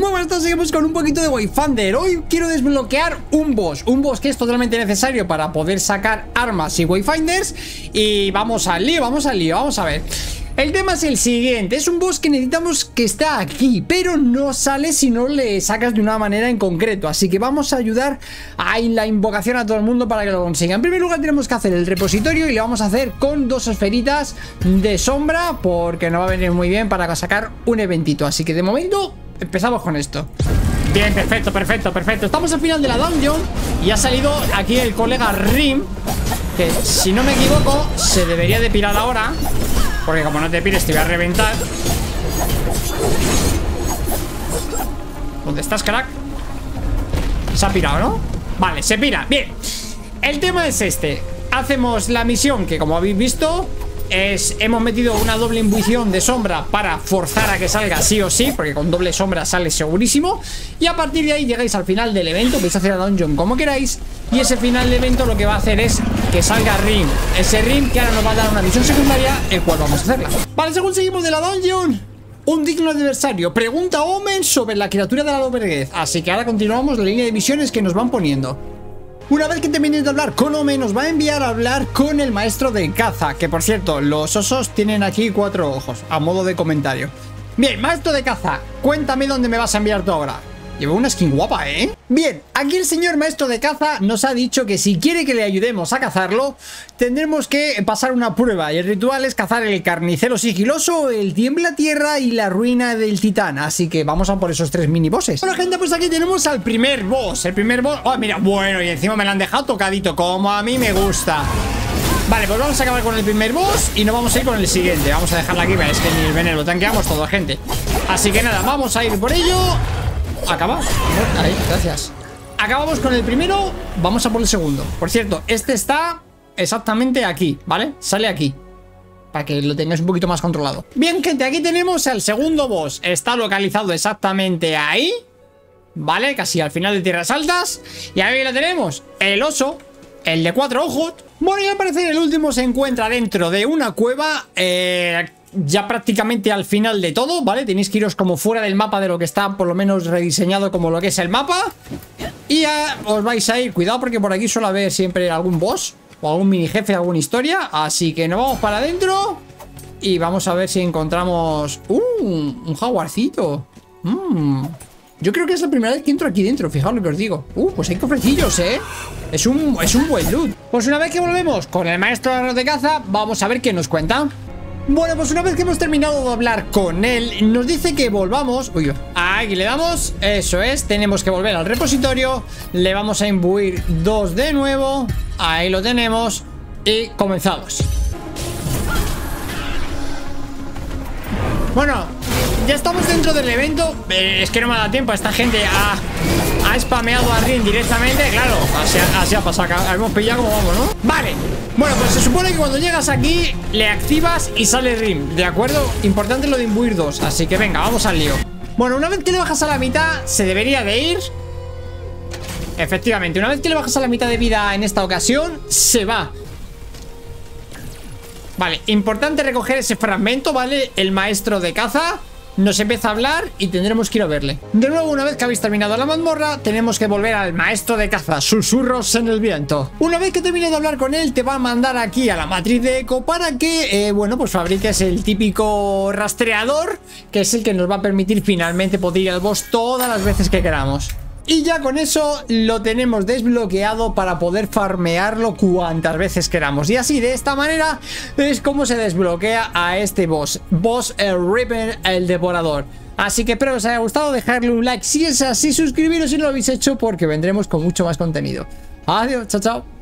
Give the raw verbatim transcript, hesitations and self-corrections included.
Muy buenas, todos, seguimos con un poquito de Wayfinder. Hoy quiero desbloquear un boss, un boss que es totalmente necesario para poder sacar armas y Wayfinders. Y vamos al lío, vamos al lío, vamos a ver. El tema es el siguiente, es un boss que necesitamos que está aquí, pero no sale si no le sacas de una manera en concreto. Así que vamos a ayudar a la invocación a todo el mundo para que lo consiga. En primer lugar tenemos que hacer el repositorio y lo vamos a hacer con dos esferitas de sombra, porque nos va a venir muy bien para sacar un eventito. Así que de momento empezamos con esto. Bien, perfecto, perfecto, perfecto. Estamos al final de la dungeon y ha salido aquí el colega Rim, que si no me equivoco se debería de pirar ahora. Porque como no te pires te voy a reventar. ¿Dónde estás, crack? Se ha pirado, ¿no? Vale, se pira, bien. El tema es este. Hacemos la misión que, como habéis visto, es, hemos metido una doble imbuición de sombra para forzar a que salga sí o sí, porque con doble sombra sale segurísimo. Y a partir de ahí llegáis al final del evento, podéis hacer a dungeon como queráis. Y ese final del evento lo que va a hacer es que salga Rim, ese Rim que ahora nos va a dar una misión secundaria, el cual vamos a hacerla. Vale, según seguimos de la dungeon, un digno adversario, pregunta Omen sobre la criatura de la doberguez. Así que ahora continuamos la línea de misiones que nos van poniendo. Una vez que termines de hablar con Omen, nos va a enviar a hablar con el maestro de caza. Que por cierto, los osos tienen aquí cuatro ojos, a modo de comentario. Bien, maestro de caza, cuéntame dónde me vas a enviar tú ahora. Llevo una skin guapa, ¿eh? Bien, aquí el señor maestro de caza nos ha dicho que si quiere que le ayudemos a cazarlo, tendremos que pasar una prueba. Y el ritual es cazar el carnicero sigiloso, el tiembla tierra y la ruina del titán. Así que vamos a por esos tres mini bosses. Bueno, gente, pues aquí tenemos al primer boss. El primer boss... Oh, mira, bueno, y encima me lo han dejado tocadito, como a mí me gusta. Vale, pues vamos a acabar con el primer boss y nos vamos a ir con el siguiente. Vamos a dejarla aquí, es que ni el veneno, lo tanqueamos todo, gente. Así que nada, vamos a ir por ello... Acaba. Ahí, gracias. Acabamos con el primero, vamos a por el segundo. Por cierto, este está exactamente aquí, ¿vale? Sale aquí, para que lo tengáis un poquito más controlado. Bien, gente, aquí tenemos el segundo boss. Está localizado exactamente ahí, ¿vale? Casi al final de Tierras Altas. Y ahí lo tenemos, el oso, el de cuatro ojos. Bueno, y al parecer el último se encuentra dentro de una cueva, eh... ya prácticamente al final de todo, ¿vale? Tenéis que iros como fuera del mapa de lo que está, por lo menos rediseñado como lo que es el mapa. Y ya os vais a ir. Cuidado porque por aquí suele haber siempre algún boss o algún mini jefe, alguna historia. Así que nos vamos para adentro y vamos a ver si encontramos... ¡Uh! Un jaguarcito. mm. Yo creo que es la primera vez que entro aquí dentro, fijaos lo que os digo. ¡Uh! Pues hay cofrecillos, ¿eh? Es un, es un buen loot. Pues una vez que volvemos con el maestro de caza, vamos a ver qué nos cuenta. Bueno, pues una vez que hemos terminado de hablar con él, nos dice que volvamos. Uy, aquí le damos, eso es. Tenemos que volver al repositorio. Le vamos a imbuir dos de nuevo. Ahí lo tenemos. Y comenzamos. Bueno, ya estamos dentro del evento. eh, Es que no me da tiempo, esta gente ha, ha spameado a Rin directamente. Claro, así, así ha pasado, hemos pillado como vamos, ¿no? Vale. Bueno, pues se supone que cuando llegas aquí le activas y sale Rim, ¿de acuerdo? Importante lo de imbuir dos, así que venga, vamos al lío. Bueno, una vez que le bajas a la mitad, se debería de ir. Efectivamente, una vez que le bajas a la mitad de vida en esta ocasión, se va. Vale, importante recoger ese fragmento, ¿vale? El maestro de caza nos empieza a hablar y tendremos que ir a verle. De nuevo, una vez que habéis terminado la mazmorra, tenemos que volver al maestro de caza, susurros en el viento. Una vez que termines de hablar con él, te va a mandar aquí a la matriz de eco para que, eh, bueno, pues fabriques el típico rastreador, que es el que nos va a permitir finalmente poder ir al boss todas las veces que queramos. Y ya con eso lo tenemos desbloqueado para poder farmearlo cuantas veces queramos. Y así, de esta manera, es como se desbloquea a este boss. Boss el Reaper, el devorador. Así que espero que os haya gustado, dejarle un like si es así, suscribiros si no lo habéis hecho porque vendremos con mucho más contenido. Adiós, chao, chao.